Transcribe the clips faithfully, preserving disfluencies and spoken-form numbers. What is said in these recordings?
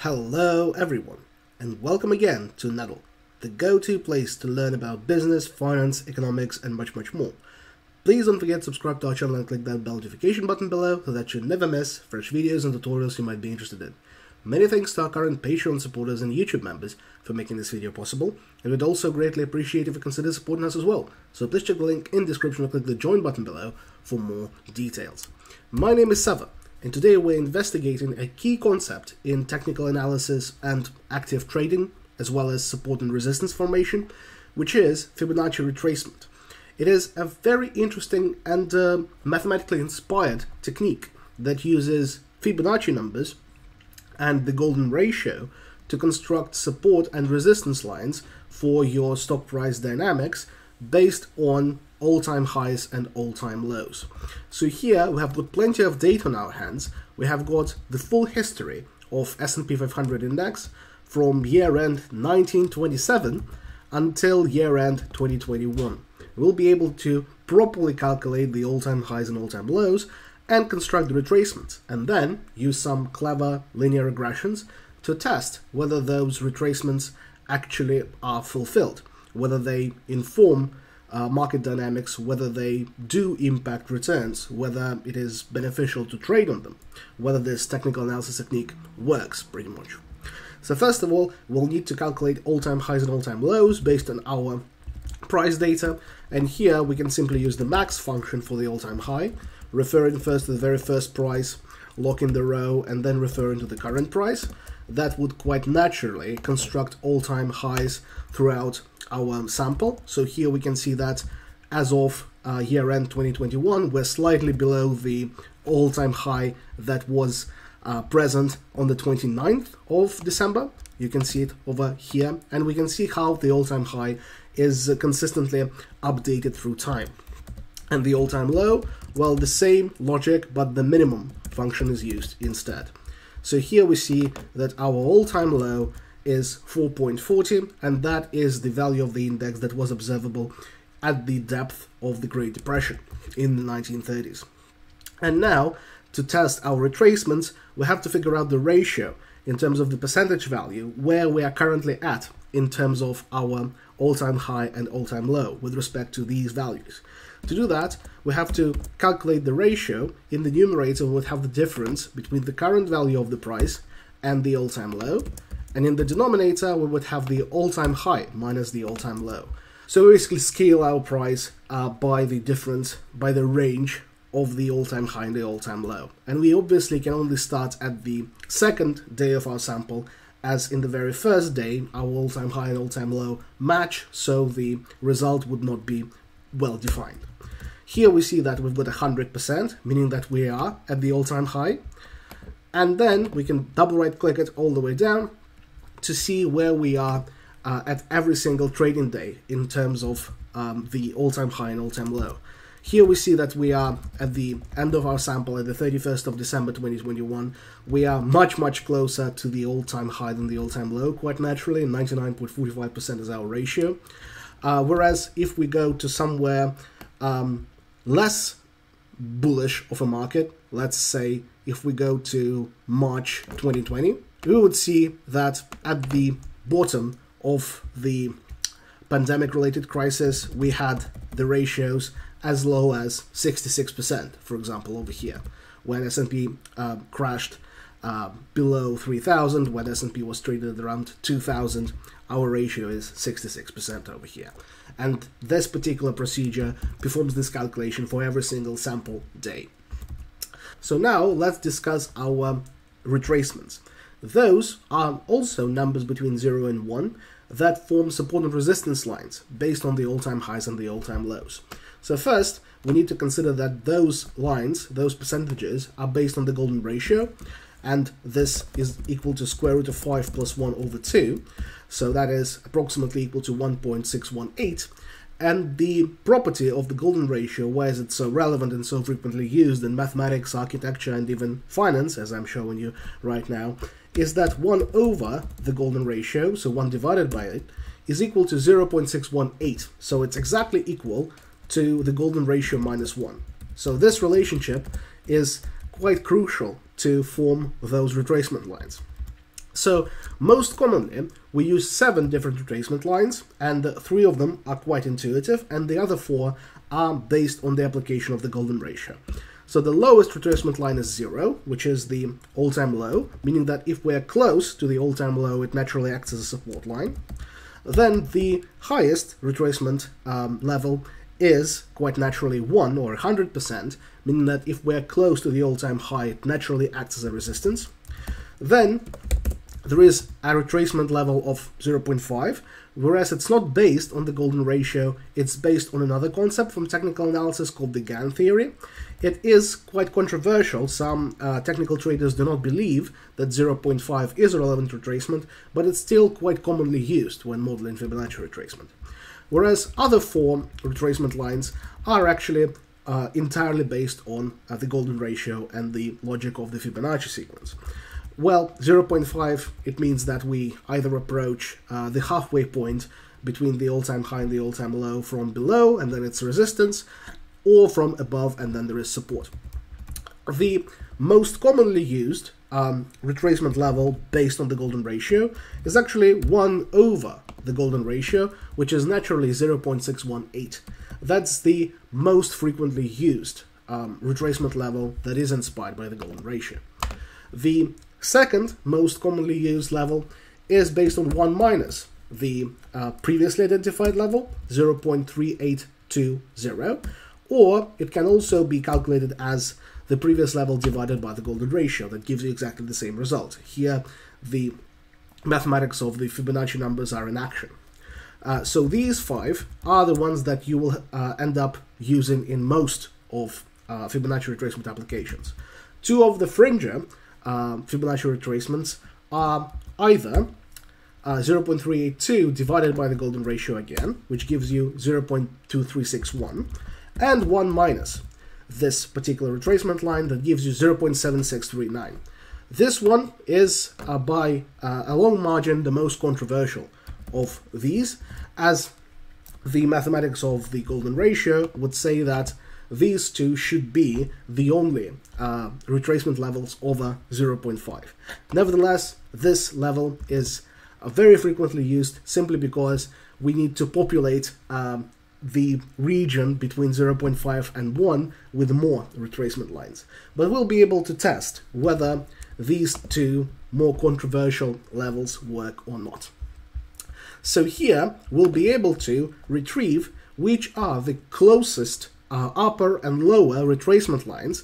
Hello everyone, and welcome again to N E D L, the go-to place to learn about business, finance, economics, and much much more. Please don't forget to subscribe to our channel and click that bell notification button below so that you never miss fresh videos and tutorials you might be interested in. Many thanks to our current Patreon supporters and YouTube members for making this video possible, and we'd also greatly appreciate if you consider supporting us as well, so please check the link in the description or click the join button below for more details. My name is Sava, and today we're investigating a key concept in technical analysis and active trading, as well as support and resistance formation, which is Fibonacci retracement. It is a very interesting and uh, mathematically inspired technique that uses Fibonacci numbers and the golden ratio to construct support and resistance lines for your stock price dynamics based on all-time highs and all-time lows. So here we have got plenty of data on our hands. We have got the full history of S and P five hundred index from year-end nineteen twenty-seven until year-end twenty twenty-one. We'll be able to properly calculate the all-time highs and all-time lows and construct the retracements, and then use some clever linear regressions to test whether those retracements actually are fulfilled, whether they inform Uh, market dynamics, whether they do impact returns, whether it is beneficial to trade on them, whether this technical analysis technique works pretty much. So first of all, we'll need to calculate all-time highs and all-time lows based on our price data, and here we can simply use the max function for the all-time high, referring first to the very first price, locking the row, and then referring to the current price. That would quite naturally construct all-time highs throughout our sample. So here we can see that as of uh, year-end twenty twenty-one, we're slightly below the all-time high that was uh, present on the twenty-ninth of December. You can see it over here, and we can see how the all-time high is consistently updated through time. And the all-time low, well, the same logic, but the minimum function is used instead. So here we see that our all-time low is four point four zero, and that is the value of the index that was observable at the depth of the Great Depression in the nineteen thirties. And now, to test our retracements, we have to figure out the ratio in terms of the percentage value where we are currently at in terms of our all-time high and all-time low with respect to these values. To do that, we have to calculate the ratio. In the numerator, we would have the difference between the current value of the price and the all-time low, and in the denominator, we would have the all-time high minus the all-time low. So we basically scale our price uh, by the difference, by the range of the all-time high and the all-time low. And we obviously can only start at the second day of our sample, as in the very first day, our all-time high and all-time low match, so the result would not be well defined. Here we see that we've got one hundred percent, meaning that we are at the all-time high. And then we can double right-click it all the way down to see where we are uh, at every single trading day in terms of um, the all-time high and all-time low. Here we see that we are at the end of our sample at the thirty-first of December twenty twenty-one. We are much, much closer to the all-time high than the all-time low, quite naturally. ninety-nine point four five percent is our ratio. Uh, whereas if we go to somewhere um, less bullish of a market, let's say if we go to March twenty twenty, we would see that at the bottom of the pandemic-related crisis, we had the ratios as low as sixty-six percent, for example, over here, when S and P uh, crashed uh, below three thousand, when S and P was traded at around two thousand. Our ratio is sixty-six percent over here. And this particular procedure performs this calculation for every single sample day. So now let's discuss our retracements. Those are also numbers between zero and one that form support and resistance lines based on the all-time highs and the all-time lows. So first, we need to consider that those lines, those percentages, are based on the golden ratio, and this is equal to square root of five plus one over two, so that is approximately equal to one point six one eight. And the property of the golden ratio, why is it so relevant and so frequently used in mathematics, architecture, and even finance, as I'm showing you right now, is that one over the golden ratio, so one divided by it, is equal to zero point six one eight, so it's exactly equal to the golden ratio minus one. So this relationship is quite crucial to form those retracement lines. So most commonly, we use seven different retracement lines, and three of them are quite intuitive, and the other four are based on the application of the golden ratio. So the lowest retracement line is zero, which is the all-time low, meaning that if we're close to the all-time low, it naturally acts as a support line. Then the highest retracement um, level is quite naturally one, or one hundred percent, meaning that if we're close to the all-time high, it naturally acts as a resistance. Then there is a retracement level of zero point five, whereas it's not based on the golden ratio, it's based on another concept from technical analysis called the Gann theory. It is quite controversial. Some uh, technical traders do not believe that zero point five is a relevant retracement, but it's still quite commonly used when modeling Fibonacci retracement. Whereas other four retracement lines are actually uh, entirely based on uh, the golden ratio and the logic of the Fibonacci sequence. Well, zero point five, it means that we either approach uh, the halfway point between the all-time high and the all-time low from below, and then it's resistance, or from above, and then there is support. The most commonly used um, retracement level based on the golden ratio is actually one over the golden ratio, which is naturally zero point six one eight. That's the most frequently used um, retracement level that is inspired by the golden ratio. The second most commonly used level is based on one minus the uh, previously identified level, zero point three eight two zero, or it can also be calculated as the previous level divided by the golden ratio. That gives you exactly the same result. Here, the mathematics of the Fibonacci numbers are in action. Uh, so these five are the ones that you will uh, end up using in most of uh, Fibonacci retracement applications. Two of the fringe Uh, Fibonacci retracements are either uh, zero point three eight two divided by the golden ratio again, which gives you zero point two three six one, and one minus this particular retracement line that gives you zero point seven six three nine. This one is uh, by uh, a long margin the most controversial of these, as the mathematics of the golden ratio would say that these two should be the only uh, retracement levels over zero point five. Nevertheless, this level is uh, very frequently used simply because we need to populate um, the region between zero point five and one with more retracement lines. But we'll be able to test whether these two more controversial levels work or not. So here, we'll be able to retrieve which are the closest Uh, upper and lower retracement lines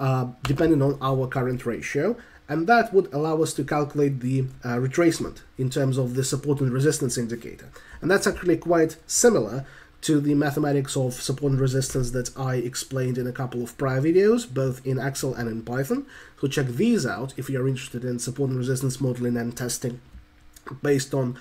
uh, depending on our current ratio, and that would allow us to calculate the uh, retracement in terms of the support and resistance indicator. And that's actually quite similar to the mathematics of support and resistance that I explained in a couple of prior videos, both in Excel and in Python. So check these out if you're interested in support and resistance modeling and testing based on uh,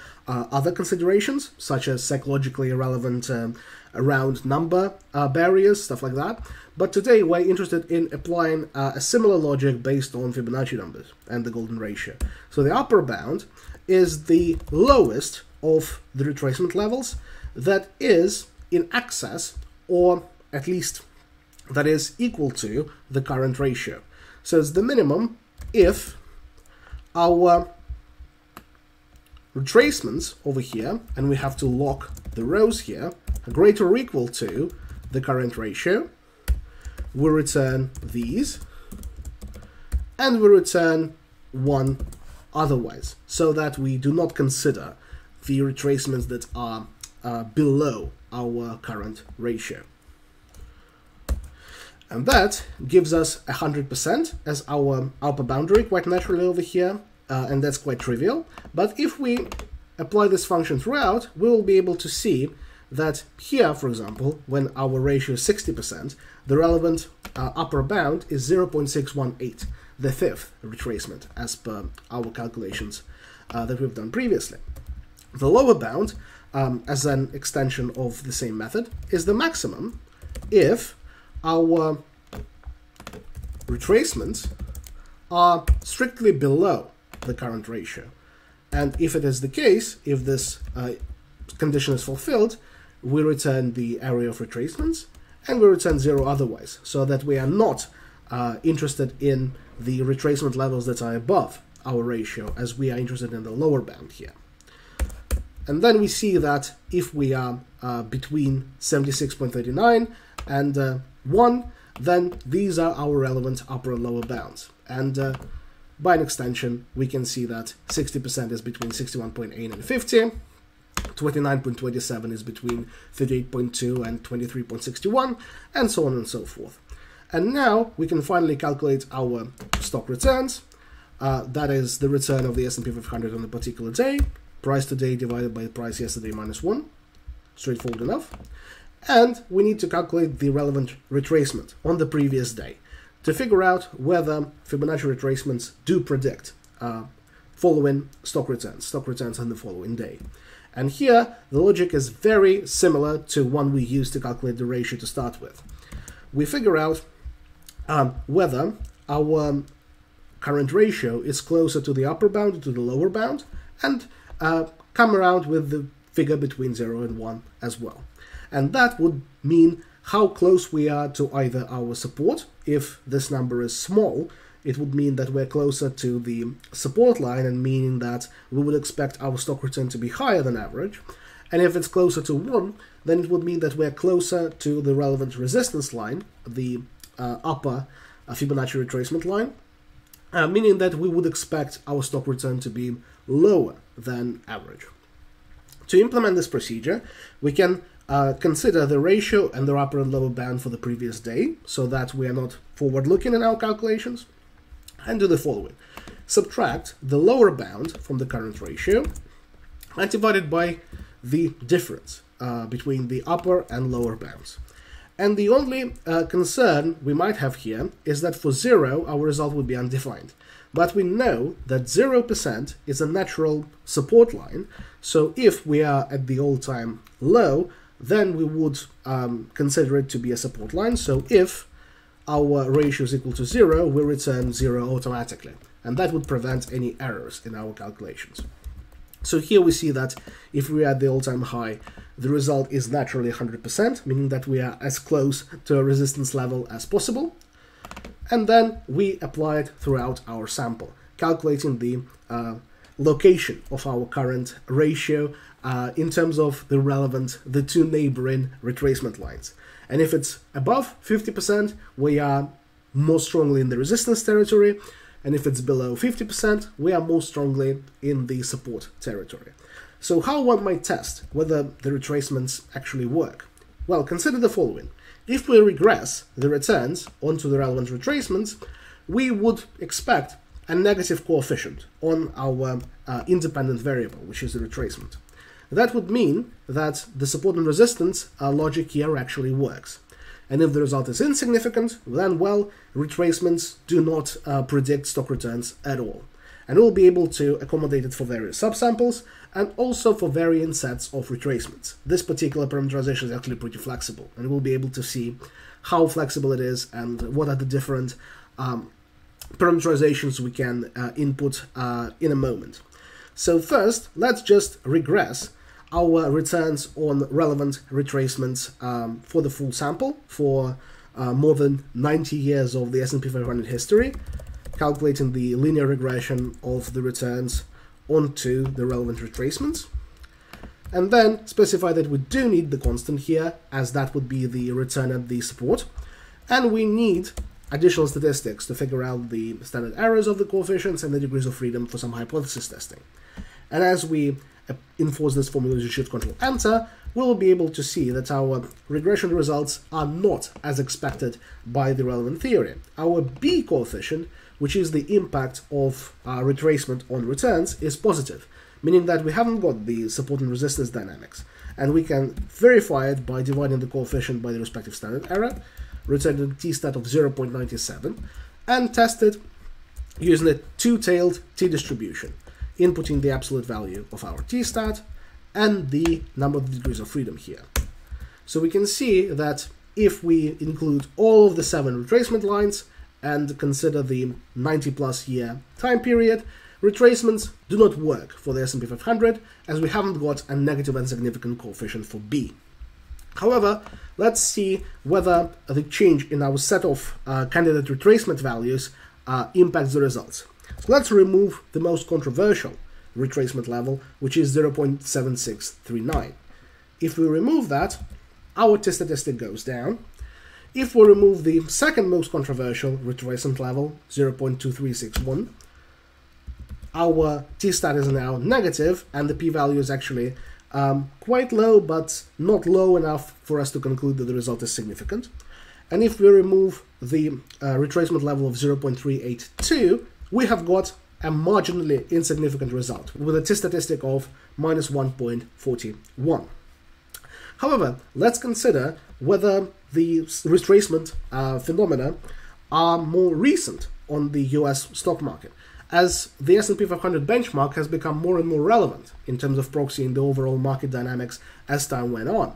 other considerations, such as psychologically irrelevant um, round number uh, barriers, stuff like that. But today we're interested in applying uh, a similar logic based on Fibonacci numbers and the golden ratio. So the upper bound is the lowest of the retracement levels that is in excess, or at least that is equal to, the current ratio. So it's the minimum if our retracements over here, and we have to lock the rows here, are greater or equal to the current ratio. We return these, and we return one otherwise, so that we do not consider the retracements that are uh, below our current ratio. And that gives us one hundred percent as our upper boundary, quite naturally over here. Uh, and that's quite trivial. But if we apply this function throughout, we will be able to see that here, for example, when our ratio is sixty percent, the relevant uh, upper bound is zero point six one eight, the fifth retracement, as per our calculations uh, that we've done previously. The lower bound, um, as an extension of the same method, is the maximum if our retracements are strictly below the current ratio. And if it is the case, if this uh, condition is fulfilled, we return the area of retracements, and we return zero otherwise, so that we are not uh, interested in the retracement levels that are above our ratio, as we are interested in the lower bound here. And then we see that if we are uh, between seventy-six point three nine and uh, one, then these are our relevant upper and lower bounds. And uh, by an extension, we can see that sixty percent is between sixty-one point eight and fifty, twenty-nine point two seven is between thirty-eight point two and twenty-three point six one, and so on and so forth. And now we can finally calculate our stock returns. Uh, that is the return of the S and P five hundred on a particular day, price today divided by the price yesterday minus one. Straightforward enough. And we need to calculate the relevant retracement on the previous day to figure out whether Fibonacci retracements do predict uh, following stock returns, stock returns on the following day. And here, the logic is very similar to one we used to calculate the ratio to start with. We figure out um, whether our um, current ratio is closer to the upper bound or to the lower bound, and uh, come around with the figure between zero and one as well. And that would mean how close we are to either our support. If this number is small, it would mean that we're closer to the support line, and meaning that we would expect our stock return to be higher than average. And if it's closer to one, then it would mean that we're closer to the relevant resistance line, the uh, upper uh, Fibonacci retracement line, uh, meaning that we would expect our stock return to be lower than average. To implement this procedure, we can Uh, consider the ratio and the upper and lower bound for the previous day, so that we are not forward-looking in our calculations, and do the following. Subtract the lower bound from the current ratio and divide it by the difference uh, between the upper and lower bounds. And the only uh, concern we might have here is that for zero, our result would be undefined. But we know that zero percent is a natural support line, so if we are at the all-time low, then we would um, consider it to be a support line. So if our ratio is equal to zero, we return zero automatically. And that would prevent any errors in our calculations. So here we see that if we are at the all-time high, the result is naturally one hundred percent, meaning that we are as close to a resistance level as possible. And then we apply it throughout our sample, calculating the uh, location of our current ratio uh, in terms of the relevant, the two neighboring retracement lines. And if it's above fifty percent, we are more strongly in the resistance territory, and if it's below fifty percent, we are more strongly in the support territory. So how one might test whether the retracements actually work? Well, consider the following. If we regress the returns onto the relevant retracements, we would expect a negative coefficient on our uh, independent variable, which is the retracement. That would mean that the support and resistance uh, logic here actually works. And if the result is insignificant, then, well, retracements do not uh, predict stock returns at all. And we'll be able to accommodate it for various subsamples and also for varying sets of retracements. This particular parameterization is actually pretty flexible, and we'll be able to see how flexible it is and what are the different um, parameterizations we can uh, input uh, in a moment. So first, let's just regress our returns on relevant retracements um, for the full sample, for uh, more than ninety years of the S and P five hundred history, calculating the linear regression of the returns onto the relevant retracements. And then specify that we do need the constant here, as that would be the return at the support. And we need additional statistics to figure out the standard errors of the coefficients and the degrees of freedom for some hypothesis testing. And as we enforce this formula using Shift-Control-Enter, we'll be able to see that our regression results are not as expected by the relevant theory. Our B coefficient, which is the impact of uh, retracement on returns, is positive, meaning that we haven't got the support and resistance dynamics. And we can verify it by dividing the coefficient by the respective standard error, returning a t-stat of zero point nine seven, and test it using a two-tailed t-distribution, inputting the absolute value of our t-stat and the number of degrees of freedom here. So we can see that if we include all of the seven retracement lines and consider the ninety plus year time period, retracements do not work for the S and P five hundred, as we haven't got a negative and significant coefficient for B. However, let's see whether the change in our set of uh, candidate retracement values uh, impacts the results. Let's remove the most controversial retracement level, which is zero point seven six three nine. If we remove that, our t statistic goes down. If we remove the second most controversial retracement level, zero point two three six one, our t-stat is now negative, and the p-value is actually um, quite low, but not low enough for us to conclude that the result is significant. And if we remove the uh, retracement level of zero point three eight two, we have got a marginally insignificant result, with a t-statistic of minus one point four one. However, let's consider whether the retracement uh, phenomena are more recent on the U S stock market, as the S and P five hundred benchmark has become more and more relevant in terms of proxying the overall market dynamics as time went on.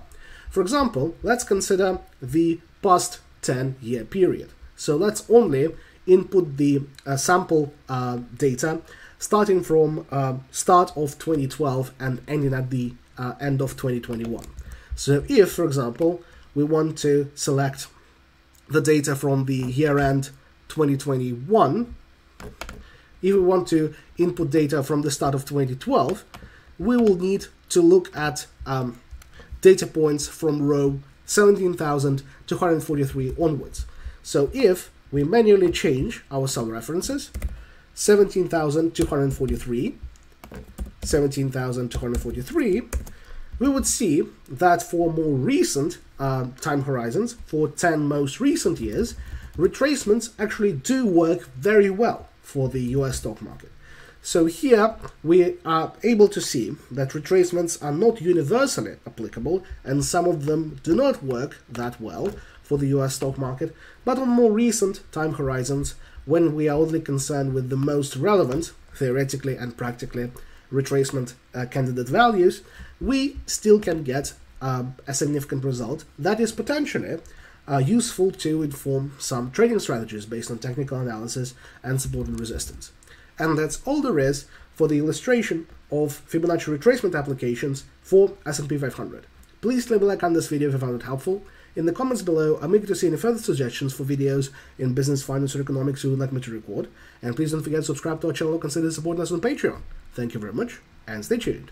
For example, let's consider the past ten-year period. So let's only input the uh, sample uh, data starting from uh, start of twenty twelve and ending at the uh, end of twenty twenty-one. So if, for example, we want to select the data from the year-end twenty twenty-one, if we want to input data from the start of twenty twelve, we will need to look at um, data points from row seventeen thousand two hundred forty-three onwards. So if we manually change our cell references, seventeen thousand two hundred forty-three, seventeen thousand two hundred forty-three, we would see that for more recent uh, time horizons, for ten most recent years, retracements actually do work very well for the U S stock market. So here we are able to see that retracements are not universally applicable, and some of them do not work that well for the U S stock market, but on more recent time horizons, when we are only concerned with the most relevant, theoretically and practically, retracement uh, candidate values, we still can get uh, a significant result that is potentially uh, useful to inform some trading strategies based on technical analysis and support and resistance. And that's all there is for the illustration of Fibonacci retracement applications for S and P five hundred. Please leave a like on this video if you found it helpful. In the comments below, I'm eager to see any further suggestions for videos in business, finance, or economics you would like me to record. And please don't forget to subscribe to our channel or consider supporting us on Patreon. Thank you very much, and stay tuned.